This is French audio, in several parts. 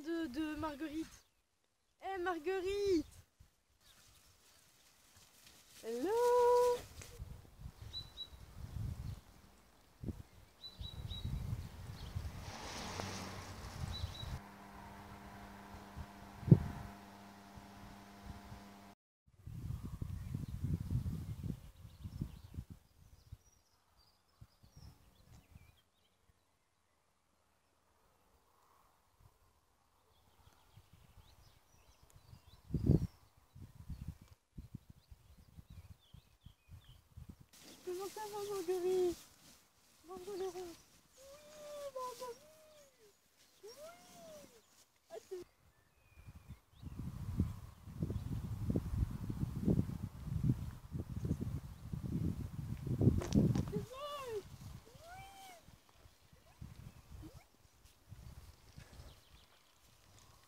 plein de marguerites. Hé Marguerite! Hello! Comment ça va Marguerite? Bonjour les ronds. Oui Marguerite. Oui. Ah, oui.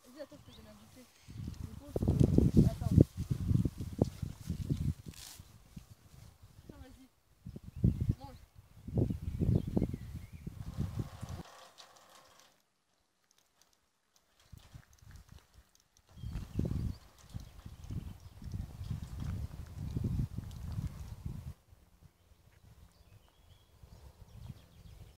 Vas-y attends, je te donne un bouquet.